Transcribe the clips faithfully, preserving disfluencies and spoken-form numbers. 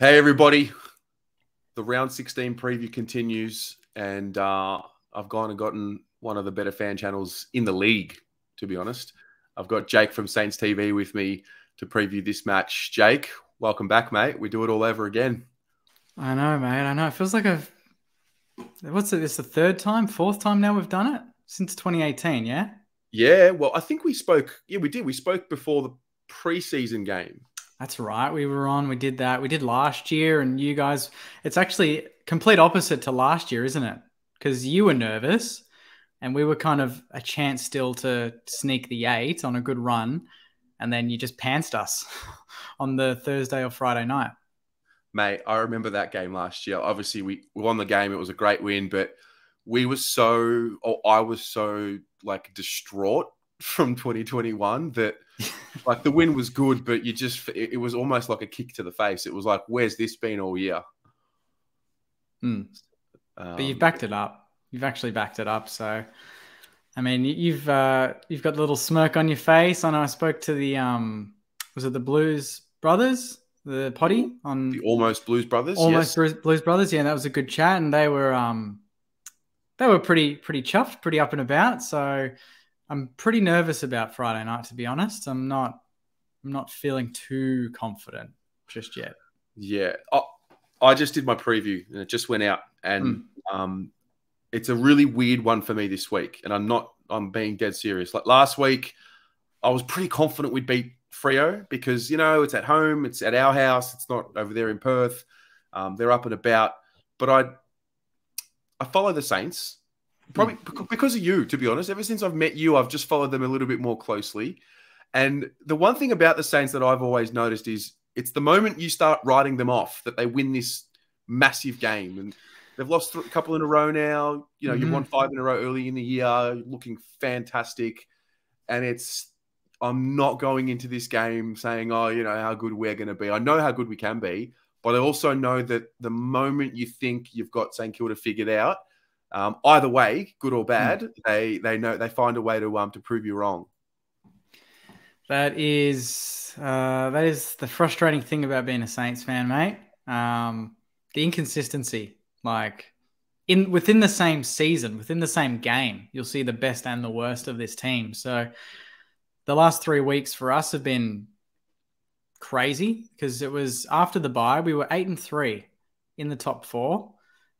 Hey, everybody. The round sixteen preview continues, and uh, I've gone and gotten one of the better fan channels in the league, to be honest. I've got Jake from Saints T V with me to preview this match. Jake, welcome back, mate. We do it all over again. I know, mate. I know. It feels like I've... What's it? This the third time, fourth time now we've done it? Since twenty eighteen, yeah? Yeah. Well, I think we spoke... Yeah, we did. We spoke before the preseason game. That's right. We were on. We did that. We did last year, and you guys, it's actually complete opposite to last year, isn't it? Because you were nervous, and we were kind of a chance still to sneak the eight on a good run, and then you just pantsed us on the Thursday or Friday night. Mate, I remember that game last year. Obviously, we won the game. It was a great win, but we were so, or I was so, like, distraught from twenty twenty-one that like the win was good, but you just, it, it was almost like a kick to the face. It was like, where's this been all year? Mm. Um, but you've backed it up. You've actually backed it up. So, I mean, you've, uh, you've got a little smirk on your face. I know I spoke to the, um, was it the Blues Brothers, the potty on the almost Blues Brothers? Almost yes. Blues Brothers. Yeah. That was a good chat. And they were, um, they were pretty, pretty chuffed, pretty up and about. So, I'm pretty nervous about Friday night, to be honest. I'm not, I'm not feeling too confident just yet. Yeah, I, I just did my preview and it just went out, and mm. um, it's a really weird one for me this week. And I'm not, I'm being dead serious. Like last week, I was pretty confident we'd beat Freo because you know it's at home, it's at our house, it's not over there in Perth. Um, they're up and about, but I, I follow the Saints. Probably because of you, to be honest. Ever since I've met you, I've just followed them a little bit more closely. And the one thing about the Saints that I've always noticed is it's the moment you start writing them off that they win this massive game. And they've lost a couple in a row now. You know, mm-hmm. you won five in a row early in the year, looking fantastic. And it's, I'm not going into this game saying, oh, you know, how good we're going to be. I know how good we can be, but I also know that the moment you think you've got St Kilda figured out, Um, either way, good or bad, mm. they they know they find a way to um to prove you wrong. That is uh, that is the frustrating thing about being a Saints fan, mate. Um, the inconsistency, like in within the same season, within the same game, you'll see the best and the worst of this team. So the last three weeks for us have been crazy because it was after the bye, we were eight and three in the top four.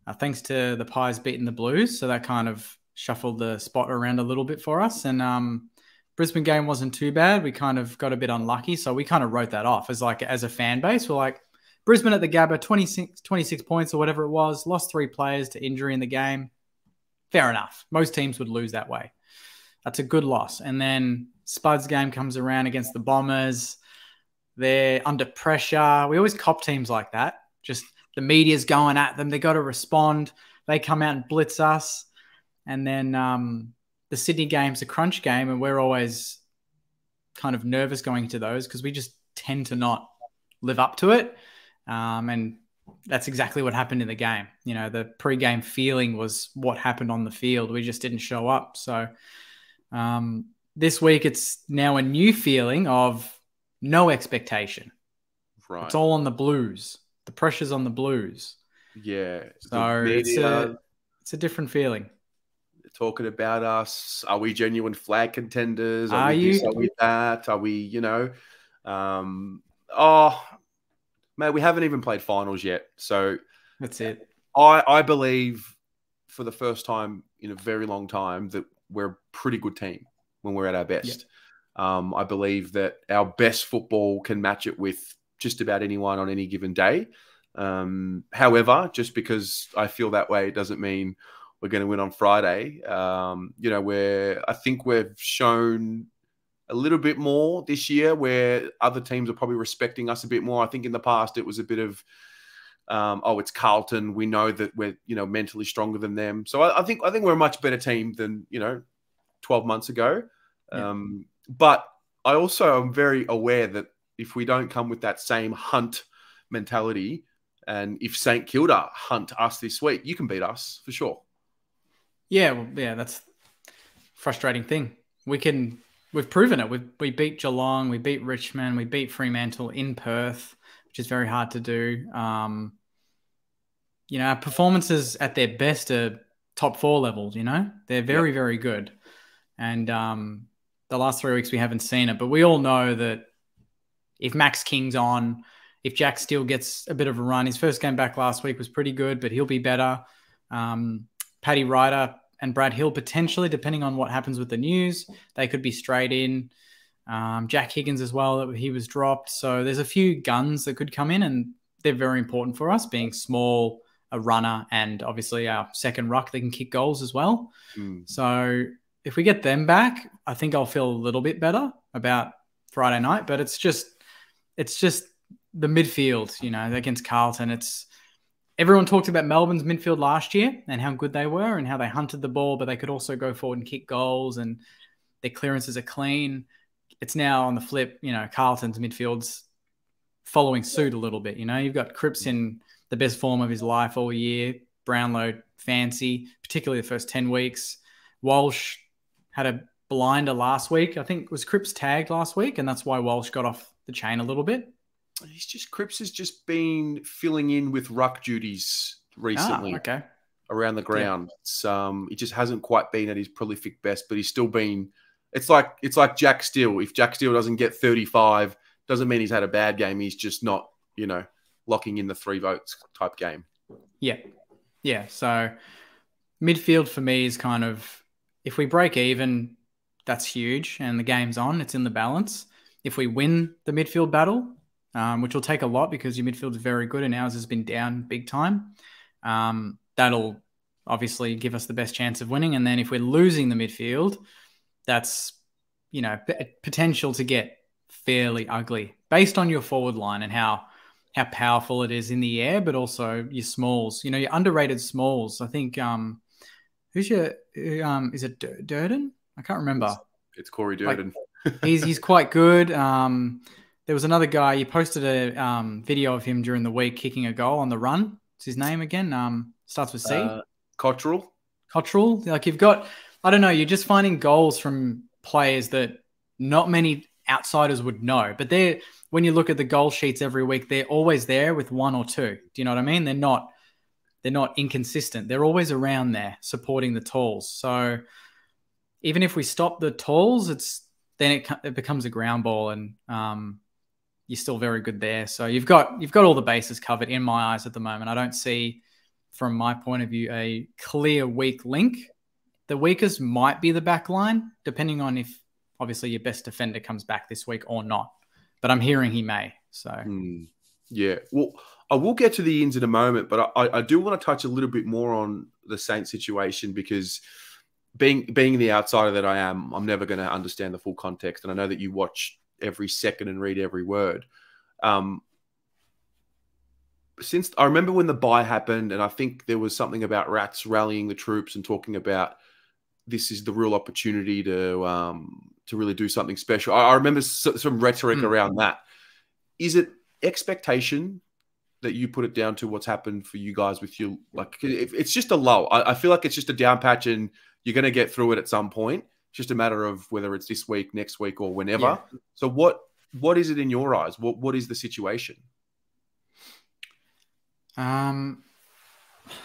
Uh, thanks to the Pies beating the Blues. So that kind of shuffled the spot around a little bit for us. And um, Brisbane game wasn't too bad. We kind of got a bit unlucky. So we kind of wrote that off as like, as a fan base. We're like, Brisbane at the Gabba, twenty-six, twenty-six points or whatever it was, lost three players to injury in the game. Fair enough. Most teams would lose that way. That's a good loss. And then Spud's game comes around against the Bombers. They're under pressure. We always cop teams like that. Just the media's going at them. They got to respond. They come out and blitz us. And then um, the Sydney game's a crunch game, and we're always kind of nervous going into those because we just tend to not live up to it. Um, and that's exactly what happened in the game. You know, the pre-game feeling was what happened on the field. We just didn't show up. So um, this week it's now a new feeling of no expectation. Right. It's all on the Blues. The pressure's on the Blues. Yeah. So media, it's, a, it's a different feeling. They're talking about us. Are we genuine flag contenders? Are, are we you? This, are we that? Are we, you know? Um, oh, man, we haven't even played finals yet. So that's it. I, I believe for the first time in a very long time that we're a pretty good team when we're at our best. Yep. Um, I believe that our best football can match it with just about anyone on any given day. Um, however, just because I feel that way doesn't mean we're going to win on Friday. Um, you know, we're, I think we've shown a little bit more this year where other teams are probably respecting us a bit more. I think in the past it was a bit of, um, oh, it's Carlton. We know that we're, you know, mentally stronger than them. So I, I think I think we're a much better team than, you know, twelve months ago. Yeah. Um, but I also am very aware that if we don't come with that same hunt mentality, and if St Kilda hunt us this week, you can beat us for sure. Yeah, well, yeah, that's a frustrating thing. We can, we've proven it. We we beat Geelong, we beat Richmond, we beat Fremantle in Perth. which is very hard to do. Um, you know, our performances at their best are top four levels, you know. They're very, yep. very good. And um, the last three weeks we haven't seen it. But we all know that if Max King's on, if Jack Steele gets a bit of a run, his first game back last week was pretty good, but he'll be better. Um, Paddy Ryder and Brad Hill, potentially, depending on what happens with the news, they could be straight in. Um, Jack Higgins as well, he was dropped. So there's a few guns that could come in, and they're very important for us, being small, a runner, and obviously our second ruck, they can kick goals as well. Mm. So if we get them back, I think I'll feel a little bit better about Friday night. But it's just, it's just the midfield, you know, against Carlton. It's everyone talked about Melbourne's midfield last year and how good they were and how they hunted the ball, but they could also go forward and kick goals, and their clearances are clean. It's now on the flip, you know, Carlton's midfield's following suit a little bit. You know, you've got Cripps in the best form of his life all year, Brownlow fancy, particularly the first ten weeks. Walsh had a blinder last week. I think was Cripps tagged last week, and that's why Walsh got off the chain a little bit. He's just Cripps has just been filling in with ruck duties recently. Ah, okay. Around the ground. Yeah. It's um he just hasn't quite been at his prolific best, but he's still been it's like it's like Jack Steele. If Jack Steele doesn't get thirty-five, doesn't mean he's had a bad game. He's just not, you know, locking in the three votes type game. Yeah. Yeah. So midfield for me is kind of, if we break even, that's huge, and the game's on, it's in the balance. If we win the midfield battle, Um, which will take a lot because your midfield is very good and ours has been down big time. Um, that'll obviously give us the best chance of winning. And then if we're losing the midfield, that's, you know, potential to get fairly ugly based on your forward line and how, how powerful it is in the air, but also your smalls, you know, your underrated smalls. I think, um, who's your, um, is it Dur Durden? I can't remember. It's, it's Cory Durden. Like, he's, he's quite good. Um, There was another guy, you posted a um, video of him during the week kicking a goal on the run. What's his name again? Um, starts with C. Uh, Cottrell. Cottrell. Like you've got, I don't know, you're just finding goals from players that not many outsiders would know. But they're, when you look at the goal sheets every week, they're always there with one or two. Do you know what I mean? They're not, they're not inconsistent. They're always around there supporting the talls. So even if we stop the talls, it's, then it, it becomes a ground ball and, um, you're still very good there. So you've got you've got all the bases covered in my eyes at the moment. I don't see, from my point of view, a clear weak link. The weakest might be the back line, depending on if, obviously, your best defender comes back this week or not. But I'm hearing he may. So mm, yeah. Well, I will get to the ins in a moment, but I, I do want to touch a little bit more on the Saints situation because being, being the outsider that I am, I'm never going to understand the full context. And I know that you watch every second and read every word. Um, since I remember when the bye happened, and I think there was something about Rats rallying the troops and talking about this is the real opportunity to um, to really do something special. I, I remember so, some rhetoric mm. around that. Is it expectation that you put it down to what's happened for you guys with you? Like it, it's just a lull. I, I feel like it's just a down patch, and you're going to get through it at some point. Just a matter of whether it's this week, next week, or whenever. Yeah. So what what is it in your eyes? What what is the situation? Um,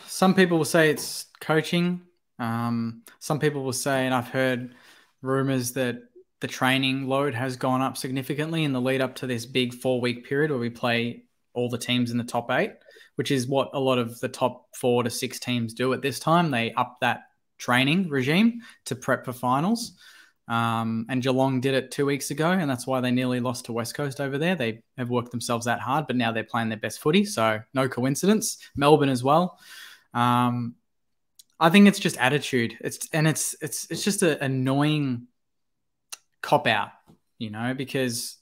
some people will say it's coaching. Um, some people will say, and I've heard rumors that the training load has gone up significantly in the lead up to this big four week period where we play all the teams in the top eight, which is what a lot of the top four to six teams do at this time. They up that training regime to prep for finals. Um, and Geelong did it two weeks ago, and that's why they nearly lost to West Coast over there. They have worked themselves that hard, but now they're playing their best footy, so no coincidence. Melbourne as well. Um, I think it's just attitude. It's and it's it's it's just an annoying cop-out, you know, because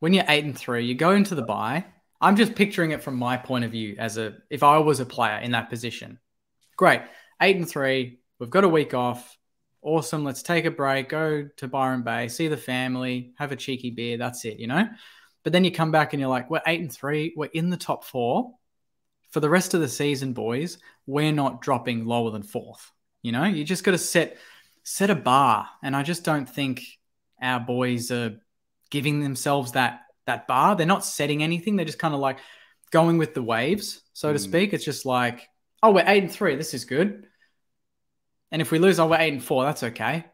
when you're eight and three, you go into the bye. I'm just picturing it from my point of view as a if I was a player in that position. Great. Eight and three, we've got a week off. Awesome, let's take a break, go to Byron Bay, see the family, have a cheeky beer, that's it, you know? But then you come back and you're like, we're eight and three, we're in the top four. For the rest of the season, boys, we're not dropping lower than fourth, you know? You just got to set, set a bar. And I just don't think our boys are giving themselves that that bar. They're not setting anything. They're just kind of like going with the waves, so mm. to speak. It's just like, oh, we're eight and three. This is good. And if we lose, oh, we're eight and four. That's okay.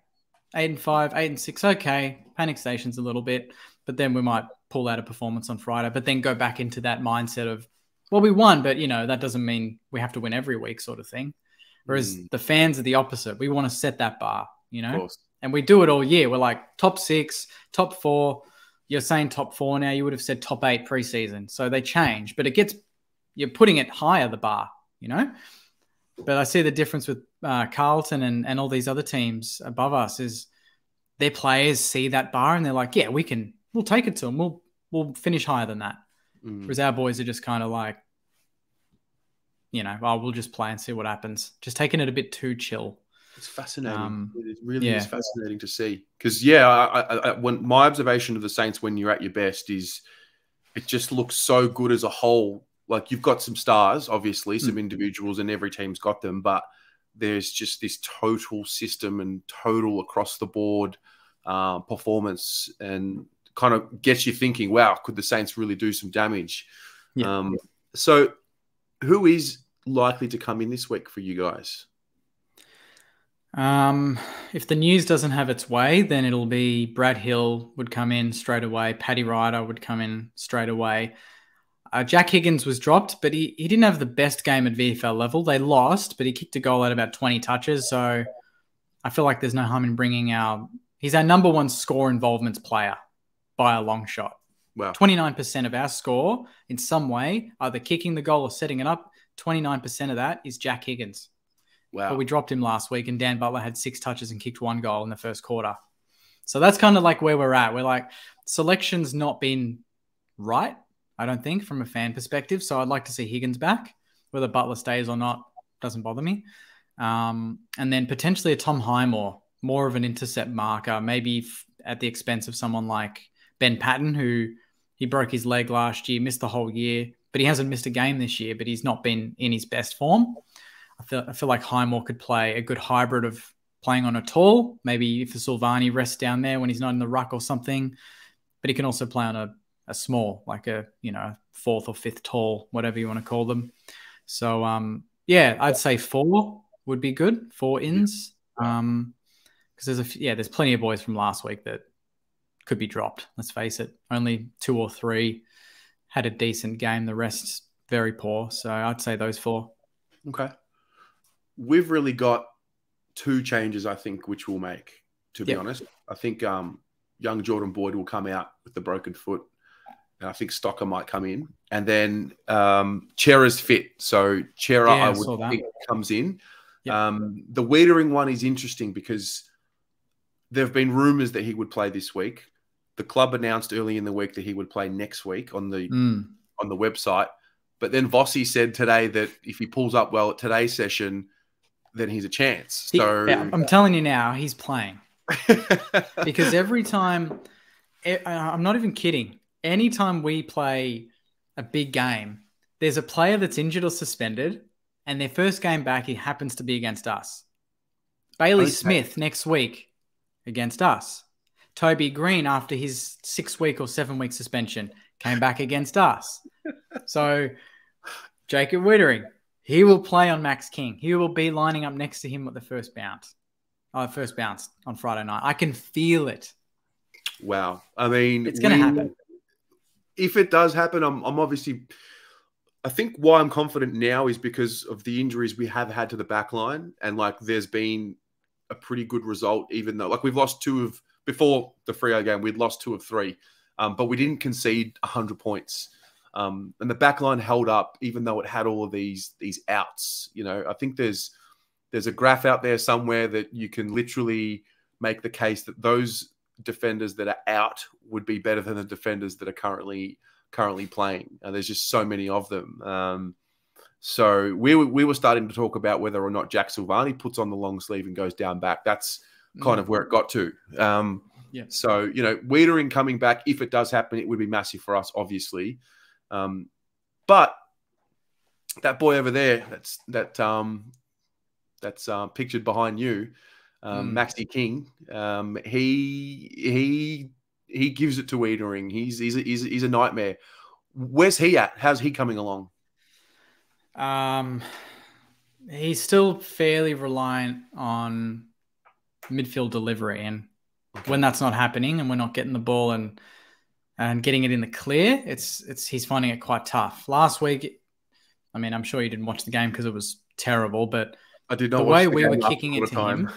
Eight and five, eight and six. Okay. Panic stations a little bit, but then we might pull out a performance on Friday, but then go back into that mindset of, well, we won, but you know, that doesn't mean we have to win every week sort of thing. Whereas mm. the fans are the opposite. We want to set that bar, you know, and we do it all year. We're like top six, top four. You're saying top four now. You would have said top eight preseason. So they change, but it gets, you're putting it higher, the bar, you know. But I see the difference with uh, Carlton and, and all these other teams above us is their players see that bar and they're like, yeah, we can, we'll take it to them. We'll, we'll finish higher than that. Mm. Whereas our boys are just kind of like, you know, oh, we'll just play and see what happens. Just taking it a bit too chill. It's fascinating. Um, it really yeah. is fascinating to see. Because, yeah, I, I, I, when my observation of the Saints when you're at your best is it just looks so good as a whole. Like, you've got some stars, obviously, some mm. individuals, and every team's got them, but there's just this total system and total across-the-board uh, performance and kind of gets you thinking, wow, could the Saints really do some damage? Yeah. Um, so who is likely to come in this week for you guys? Um, if the news doesn't have its way, then it'll be Brad Hill would come in straight away. Paddy Ryder would come in straight away. Uh, Jack Higgins was dropped, but he, he didn't have the best game at V F L level. They lost, but he kicked a goal at about twenty touches. So I feel like there's no harm in bringing our... He's our number one score involvements player by a long shot. Wow. twenty-nine percent of our score in some way, either kicking the goal or setting it up, twenty-nine percent of that is Jack Higgins. Wow. But we dropped him last week and Dan Butler had six touches and kicked one goal in the first quarter. So that's kind of like where we're at. We're like, selection's not been right, I don't think, from a fan perspective. So I'd like to see Higgins back. Whether Butler stays or not doesn't bother me. Um, and then potentially a Tom Highmore, more of an intercept marker, maybe at the expense of someone like Ben Patton, who he broke his leg last year, missed the whole year, but he hasn't missed a game this year, but he's not been in his best form. I feel, I feel like Highmore could play a good hybrid of playing on a tall, maybe if the Silvagni rests down there when he's not in the ruck or something, but he can also play on a a small, like a, you know, fourth or fifth tall, whatever you want to call them. So, um, yeah, I'd say four would be good. Four ins. Um, cause there's a, yeah, there's plenty of boys from last week that could be dropped. Let's face it. Only two or three had a decent game. The rest very poor. So I'd say those four. Okay. We've really got two changes, I think, which we'll make, to be yep. honest. I think, um, young Jordan Boyd will come out with the broken foot. And I think Stocker might come in. And then um, Chera's fit. So Chera, yeah, I would I think, comes in. Yep. Um, the Weitering one is interesting because there have been rumours that he would play this week. The club announced early in the week that he would play next week on the mm. on the website. But then Vossi said today that if he pulls up well at today's session, then he's a chance. He, so I'm telling you now, he's playing. Because every time, I'm not even kidding, anytime we play a big game, there's a player that's injured or suspended, and their first game back, he happens to be against us. Bailey okay. Smith next week against us. Toby Green, after his six-week or seven-week suspension, came back against us. So Jacob Weitering, he will play on Max King. He will be lining up next to him at the first bounce. Oh, first bounce on Friday night. I can feel it. Wow. I mean, it's going to happen. If it does happen, I'm, I'm obviously – I think why I'm confident now is because of the injuries we have had to the back line, and, like, there's been a pretty good result even though – like, we've lost two of – before the Freo game, we'd lost two of three, um, but we didn't concede one hundred points. Um, and the back line held up even though it had all of these these outs. You know, I think there's there's a graph out there somewhere that you can literally make the case that those – defenders that are out would be better than the defenders that are currently currently playing. Uh, there's just so many of them. Um, so we were, we were starting to talk about whether or not Jack Silvagni puts on the long sleeve and goes down back. That's kind of where it got to. Um, yeah. So, you know, Weitering coming back, if it does happen, it would be massive for us, obviously. Um, but that boy over there, that's that um, that's uh, pictured behind you, Um, mm. Maxie King, um, he he he gives it to Weitering. He's he's a, he's, a, he's a nightmare. Where's he at? How's he coming along? Um, he's still fairly reliant on midfield delivery, and okay. when that's not happening, and we're not getting the ball and and getting it in the clear, it's it's he's finding it quite tough. Last week, I mean, I'm sure you didn't watch the game because it was terrible, but I did not the way watch the we were kicking it to time. him,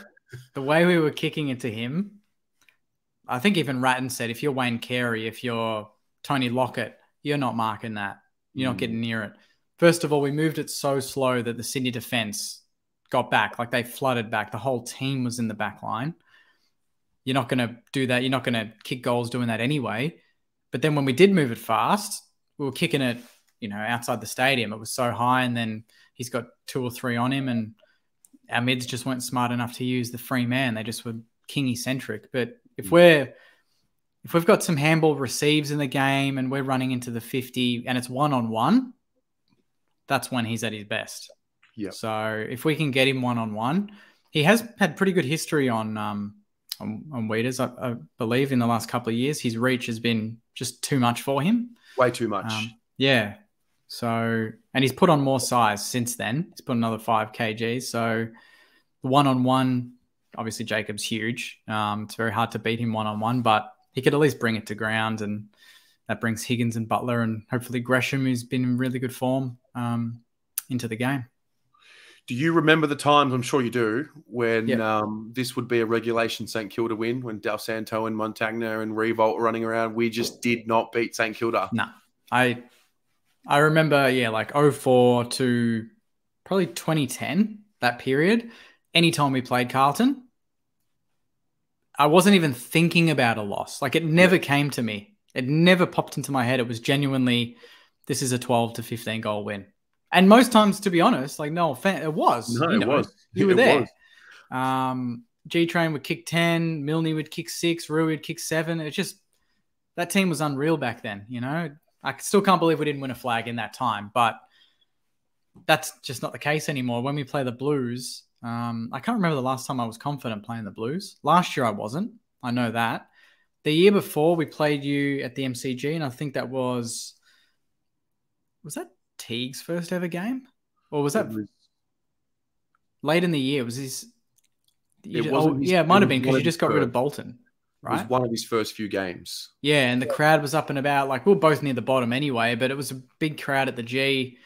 the way we were kicking it to him. I think even Ratten said, if you're Wayne Carey, if you're Tony Lockett, you're not marking that. You're not mm. getting near it. First of all, we moved it so slow that the Sydney defence got back. Like, they flooded back. The whole team was in the back line. You're not going to do that. You're not going to kick goals doing that anyway. But then when we did move it fast, we were kicking it, you know, outside the stadium. It was so high, and then he's got two or three on him, and our mids just weren't smart enough to use the free man. They just were Kingy-centric. But if we're if we've got some handball receives in the game and we're running into the fifty and it's one on one, that's when he's at his best. Yeah. So if we can get him one on one, he has had pretty good history on um on, on Weiters, I, I believe, in the last couple of years. His reach has been just too much for him. Way too much. Um, yeah. So, and he's put on more size since then. He's put another five kgs. So the one on one. Obviously, Jacob's huge. Um, it's very hard to beat him one-on-one, but he could at least bring it to ground, and that brings Higgins and Butler and hopefully Gresham, who's been in really good form, um, into the game. Do you remember the times, I'm sure you do, when yep. um, this would be a regulation St Kilda win, when Del Santo and Montagna and Revolt were running around? We just did not beat St Kilda. No. Nah, I, I remember, yeah, like oh four to probably twenty ten, that period. Anytime we played Carlton, I wasn't even thinking about a loss. Like, it never came to me. It never popped into my head. It was genuinely, this is a twelve to fifteen goal win. And most times, to be honest, like, no offense, it was. No, you know, it was. You were it there. Was. Um, G-Train would kick ten. Milne would kick six. Rui would kick seven. It's just, that team was unreal back then, you know. I still can't believe we didn't win a flag in that time. But that's just not the case anymore. When we play the Blues... Um, I can't remember the last time I was confident playing the Blues. Last year I wasn't. I know that. The year before we played you at the M C G, and I think that was... Was that Teague's first ever game? Or was that... Was, late in the year. Was his... It oh, his yeah, it might have been because you just got first. rid of Bolton, right? It was one of his first few games. Yeah, and the crowd was up and about. Like, we were both near the bottom anyway, but it was a big crowd at the G.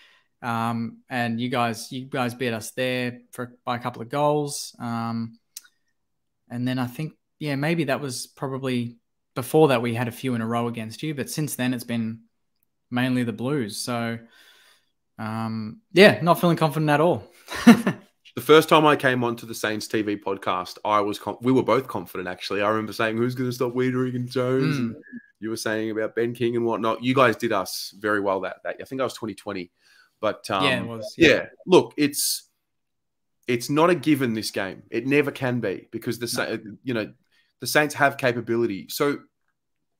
Um, and you guys, you guys beat us there for by a couple of goals. Um, and then I think, yeah, maybe that was probably before that we had a few in a row against you, but since then it's been mainly the Blues. So, um, yeah, not feeling confident at all. The first time I came onto the Saints T V podcast, I was, we were both confident actually. I remember saying, who's going to stop Weitering and Jones? Mm. And you were saying about Ben King and whatnot. You guys did us very well that, that I think I was twenty twenty. But um, yeah, it was, yeah. yeah, look, it's it's not a given, this game. It never can be, because the no. you know the Saints have capability. So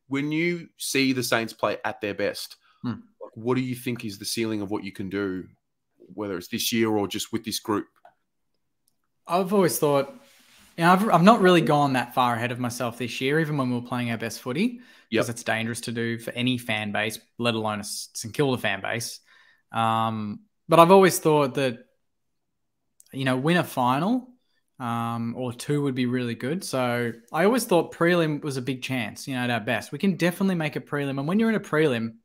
when you see the Saints play at their best, hmm. what do you think is the ceiling of what you can do, whether it's this year or just with this group? I've always thought, you know, I've I've not really gone that far ahead of myself this year, even when we were playing our best footy, because yep. it's dangerous to do for any fan base, let alone a St Kilda fan base. Um, but I've always thought that, you know, win a final um, or two would be really good. So I always thought prelim was a big chance, you know, at our best. We can definitely make a prelim. And when you're in a prelim,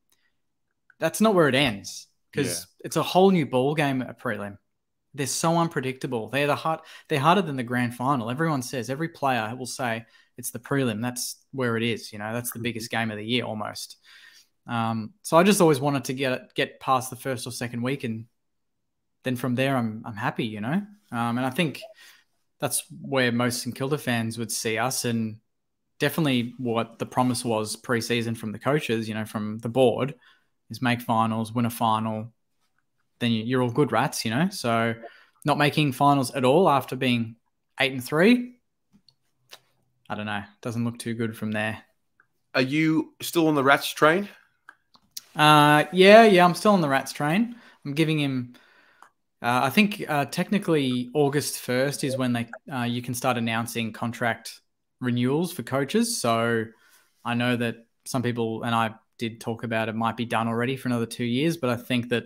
that's not where it ends, because yeah. it's a whole new ball game at a prelim. They're so unpredictable. They're the hard, they're harder than the grand final. Everyone says, every player will say it's the prelim. That's where it is. You know, that's the biggest game of the year almost. Um, so I just always wanted to get get past the first or second week, and then from there I'm I'm happy, you know. Um, and I think that's where most St Kilda fans would see us, and definitely what the promise was pre-season from the coaches, you know, from the board, is make finals, win a final, then you're all good, Rats, you know. So not making finals at all after being eight and three, I don't know, doesn't look too good from there. Are you still on the Rats train? Uh, yeah, yeah, I'm still on the Rats train. I'm giving him, uh, I think uh, technically August first is when they uh, you can start announcing contract renewals for coaches. So I know that some people, and I did talk about it, might be done already for another two years, but I think that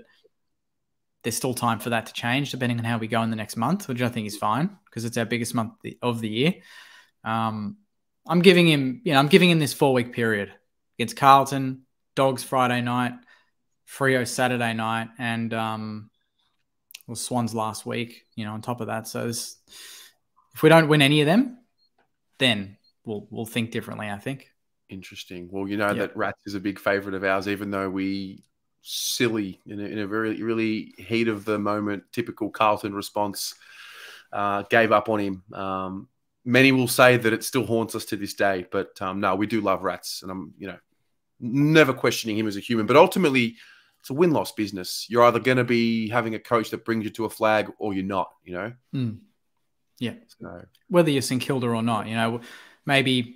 there's still time for that to change depending on how we go in the next month, which I think is fine because it's our biggest month of the year. Um, I'm giving him, you know, I'm giving him this four-week period against Carlton, Dogs Friday night, Freo Saturday night, and um, well, Swans last week, you know, on top of that. So this, if we don't win any of them, then we'll we'll think differently, I think. Interesting. Well, you know, yep, that Rats is a big favourite of ours, even though we silly in a, in a very really heat of the moment, typical Carlton response, uh, gave up on him. Um, many will say that it still haunts us to this day, but um, no, we do love Rats, and I'm, you know, never questioning him as a human. But ultimately, it's a win-loss business. You're either going to be having a coach that brings you to a flag, or you're not. You know, mm. yeah. So whether you're St Kilda or not, you know, maybe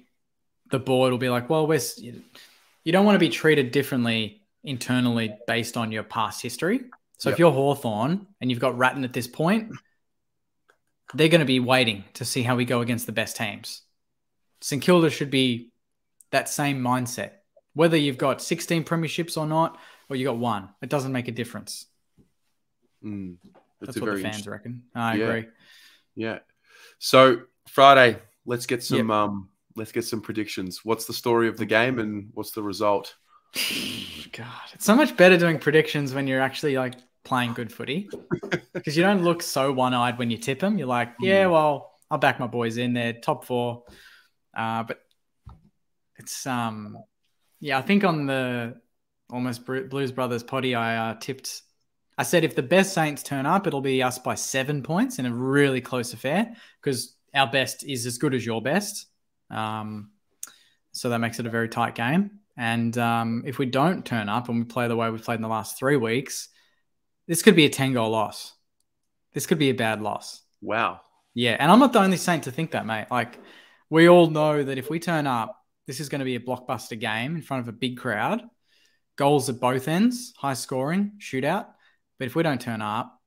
the board will be like, well, we're, you don't want to be treated differently internally based on your past history. So yep, if you're Hawthorn and you've got Ratten at this point, they're going to be waiting to see how we go against the best teams. St Kilda should be that same mindset. Whether you've got sixteen premierships or not, or you got one, it doesn't make a difference. Mm, that's that's what the fans reckon. I yeah. agree. Yeah. So Friday, let's get some... Yep. Um, Let's get some predictions. What's the story of the game and what's the result? God, it's so much better doing predictions when you're actually like playing good footy, because you don't look so one-eyed when you tip them. You're like, yeah, well, I'll back my boys in there, top four. Uh, but it's, um, yeah, I think on the almost Blues Brothers potty, I uh, tipped, I said if the best Saints turn up, it'll be us by seven points in a really close affair, because our best is as good as your best. Um, so that makes it a very tight game. And um, if we don't turn up and we play the way we've played in the last three weeks, this could be a ten-goal loss. This could be a bad loss. Wow. Yeah, and I'm not the only Saint to think that, mate. Like, we all know that if we turn up, this is going to be a blockbuster game in front of a big crowd. Goals at both ends, high scoring, shootout. But if we don't turn up,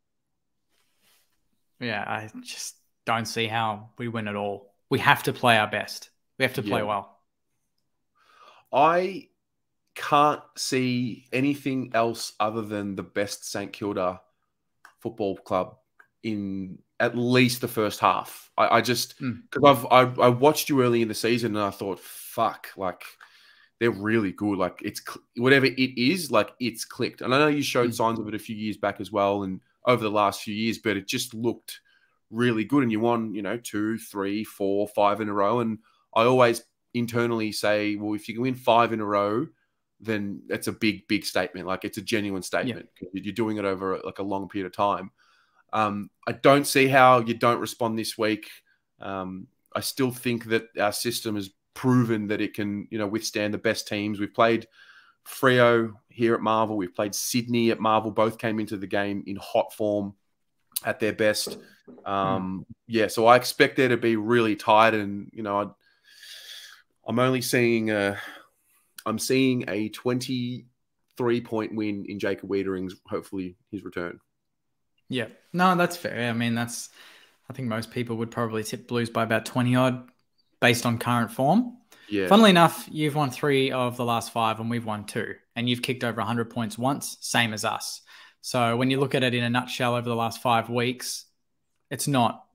yeah, I just don't see how we win at all. We have to play our best. We have to play yeah. well. I can't see anything else other than the best St Kilda Football Club in at least the first half. I, I just because mm. I've I, I watched you early in the season and I thought, fuck, like they're really good. Like it's whatever it is, like it's clicked. And I know you showed mm. signs of it a few years back as well, and over the last few years, but it just looked really good. And you won, you know, two, three, four, five in a row. And I always internally say, well, if you can win five in a row, then that's a big, big statement. Like it's a genuine statement. Yeah. You're doing it over like a long period of time. Um, I don't see how you don't respond this week. Um, I still think that our system has proven that it can, you know, withstand the best teams. We've played Freo here at Marvel. We've played Sydney at Marvel. Both came into the game in hot form at their best. Um, yeah, so I expect there to be really tight, and you know, I'd, I'm only seeing a, I'm seeing a twenty-three point win in Jacob Weitering's, hopefully his return. Yeah, no, that's fair. I mean, that's, I think most people would probably tip Blues by about twenty odd based on current form. Yeah. Funnily enough, you've won three of the last five and we've won two, and you've kicked over one hundred points once, same as us. So when you look at it in a nutshell over the last five weeks, it's not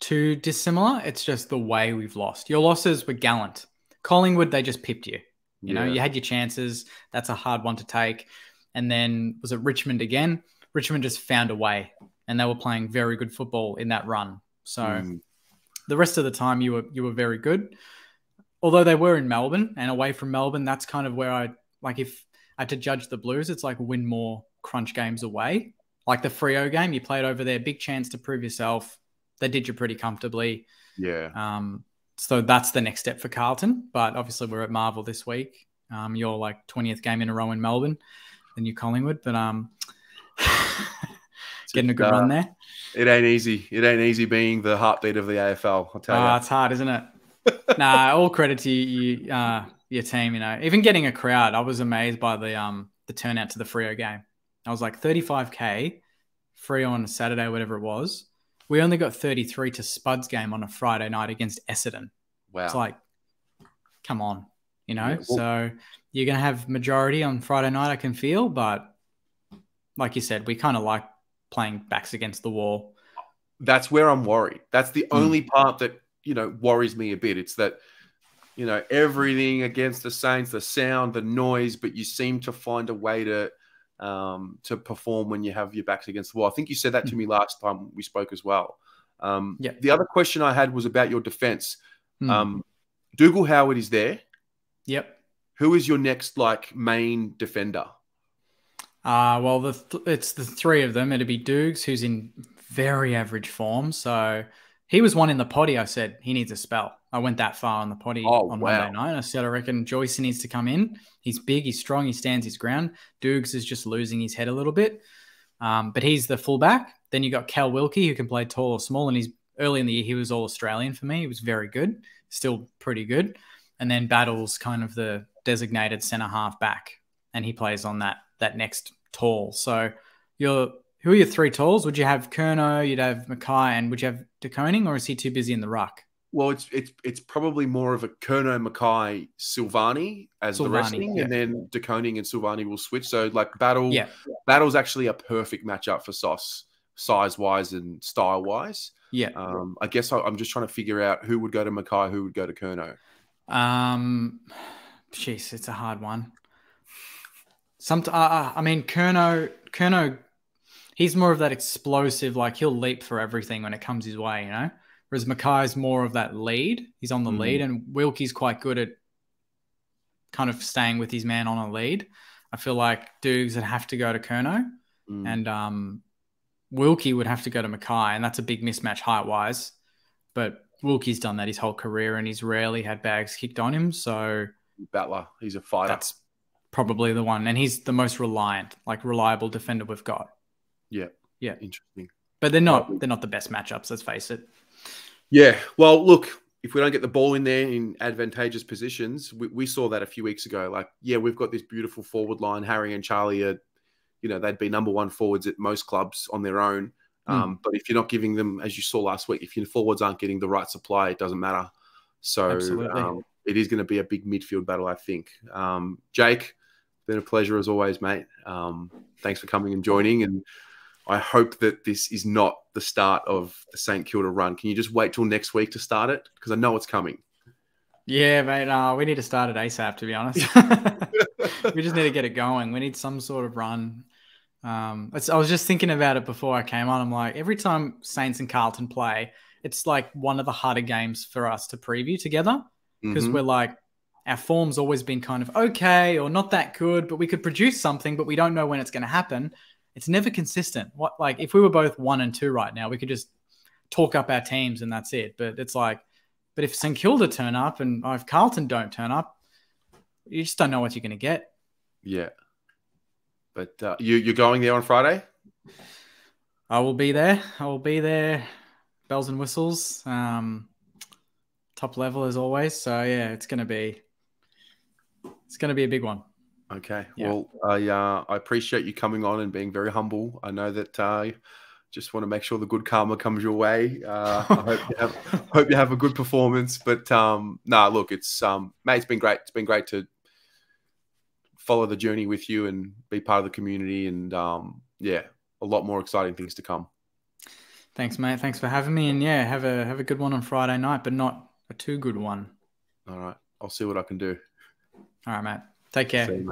too dissimilar. It's just the way we've lost. Your losses were gallant. Collingwood, they just pipped you. You yeah. know, you had your chances. That's a hard one to take. And then was it Richmond again? Richmond just found a way, and they were playing very good football in that run. So mm. the rest of the time you were you were very good. Although they were in Melbourne, and away from Melbourne, that's kind of where I like if I had to judge the Blues, it's like win more crunch games away, like the Freo game you played over there, big chance to prove yourself. They did you pretty comfortably. Yeah. Um, so that's the next step for Carlton. But obviously we're at Marvel this week. Um, you're like twentieth game in a row in Melbourne, then you Collingwood, but um, getting a good uh, run there. It ain't easy. It ain't easy being the heartbeat of the A F L. I'll tell uh, you. It's hard, isn't it? Nah, all credit to you, you uh, your team. You know, even getting a crowd, I was amazed by the um the turnout to the Freo game. I was like thirty-five K free on a Saturday, whatever it was. We only got thirty-three to Spud's game on a Friday night against Essendon. Wow. It's like, come on. you know. Yeah, well, so you're going to have majority on Friday night, I can feel. But like you said, we kind of like playing backs against the wall. That's where I'm worried. That's the only mm. part that, you know, worries me a bit. It's that, you know, everything against the Saints, the sound, the noise, but you seem to find a way to um, to perform when you have your backs against the wall. I think you said that to me last time we spoke as well. Um, yeah. The other question I had was about your defense. Mm. Um, Dougal Howard is there. Yep. Who is your next, like, main defender? Uh, well, the th it's the three of them. It'd be Dougs, who's in very average form. So he was one in the potty. I said, he needs a spell. I went that far on the potty oh, on wow. Monday night. I said, I reckon Joyce needs to come in. He's big, he's strong, he stands his ground. Dougs is just losing his head a little bit. Um, but he's the fullback. Then you got Kel Wilkie, who can play tall or small. And he's early in the year, he was all Australian for me. He was very good, still pretty good. And then Battles, kind of the designated centre half back. And he plays on that that next tall. So you're, who are your three talls? Would you have Curnow, you'd have Mackay, and would you have De Koning, or is he too busy in the ruck? Well, it's it's it's probably more of a Curnow, Mackay, Silvagni as Silvagni, the wrestling, yeah. and then De Koning and Silvagni will switch. So like battle, yeah. battle's actually a perfect matchup for Sauce, size wise and style wise. Yeah, um, I guess I, I'm just trying to figure out who would go to Mackay, who would go to Curnow. Um, jeez, it's a hard one. Some, uh, I mean, Curnow, Curnow, he's more of that explosive, like he'll leap for everything when it comes his way, you know. Whereas Mackay's more of that lead. He's on the mm-hmm. lead, and Wilkie's quite good at kind of staying with his man on a lead. I feel like Dougs would have to go to Curnow, mm. and um, Wilkie would have to go to Mackay, and that's a big mismatch height-wise. But Wilkie's done that his whole career, and he's rarely had bags kicked on him. So Butler, he's a fighter. That's probably the one, and he's the most reliant, like reliable defender we've got. Yeah, yeah, interesting. But they're not they're not the best matchups. Let's face it. Yeah, well, look, if we don't get the ball in there in advantageous positions, we, we saw that a few weeks ago. Like, yeah, we've got this beautiful forward line. Harry and Charlie are, you know, they'd be number one forwards at most clubs on their own. Mm. Um, but if you're not giving them, as you saw last week, if your forwards aren't getting the right supply, it doesn't matter. So um, it is going to be a big midfield battle, I think. Um, Jake, been a pleasure as always, mate. Um, thanks for coming and joining, and I hope that this is not the start of the St Kilda run. Can you just wait till next week to start it? Because I know it's coming. Yeah, mate. Uh, we need to start it ASAP, to be honest. We just need to get it going. We need some sort of run. Um, it's, I was just thinking about it before I came on. I'm like, every time Saints and Carlton play, it's like one of the harder games for us to preview together, because mm-hmm. we're like, our form's always been kind of okay or not that good, but we could produce something, but we don't know when it's going to happen. It's never consistent. What, like, if we were both one and two right now, we could just talk up our teams and that's it. But it's like, but if St Kilda turn up and if Carlton don't turn up, you just don't know what you're going to get. Yeah. But uh, you, you're going there on Friday? I will be there. I will be there. Bells and whistles. Um, top level as always. So yeah, it's going to be, it's going to be a big one. Okay. Yeah. Well, I, uh, I appreciate you coming on and being very humble. I know that I uh, just want to make sure the good karma comes your way. Uh, I hope you have, hope you have a good performance. But um, no, nah, look, it's um, mate, it's been great. It's been great to follow the journey with you and be part of the community. And um, yeah, a lot more exciting things to come. Thanks, mate. Thanks for having me. And yeah, have a have a good one on Friday night, but not a too good one. All right. I'll see what I can do. All right, mate. Take care.